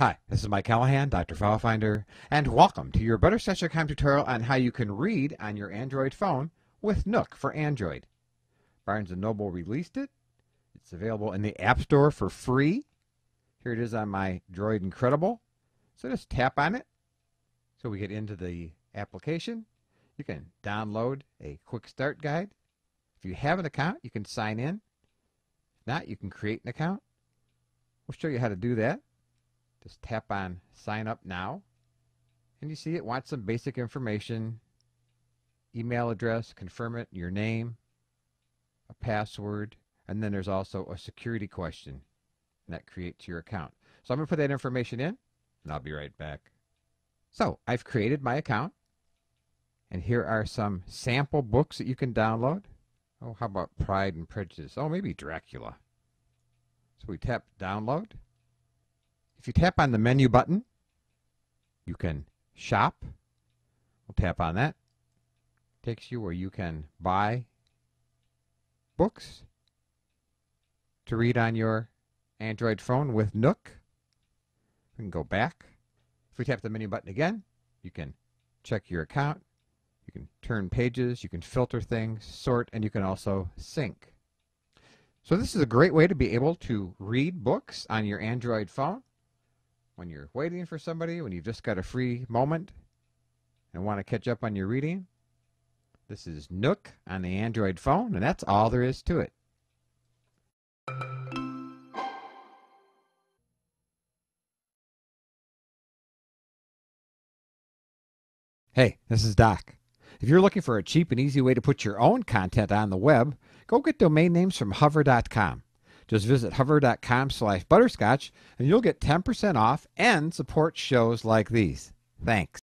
Hi, this is Mike Callahan, Dr. FileFinder, and welcome to your butterscotch.com tutorial on how you can read on your Android phone with Nook for Android. Barnes & Noble released it. It's available in the App Store for free. Here it is on my Droid Incredible. So just tap on it. So we get into the application. You can download a quick start guide. If you have an account, you can sign in. If not, you can create an account. We'll show you how to do that. Just tap on sign up now, and you see it wants some basic information, email address, confirm it, your name, a password, and then there's also a security question that creates your account. So I'm going to put that information in, and I'll be right back. So I've created my account, and here are some sample books that you can download. Oh, how about Pride and Prejudice? Oh, maybe Dracula. So we tap download. If you tap on the menu button, you can shop. We'll tap on that. It takes you where you can buy books to read on your Android phone with Nook. We can go back. If we tap the menu button again, you can check your account. You can turn pages. You can filter things, sort, and you can also sync. So this is a great way to be able to read books on your Android phone. When you're waiting for somebody, when you've just got a free moment and want to catch up on your reading, this is Nook on the Android phone, and that's all there is to it. Hey, this is Doc. If you're looking for a cheap and easy way to put your own content on the web, go get domain names from hover.com. Just visit hover.com/butterscotch and you'll get 10% off and support shows like these. Thanks.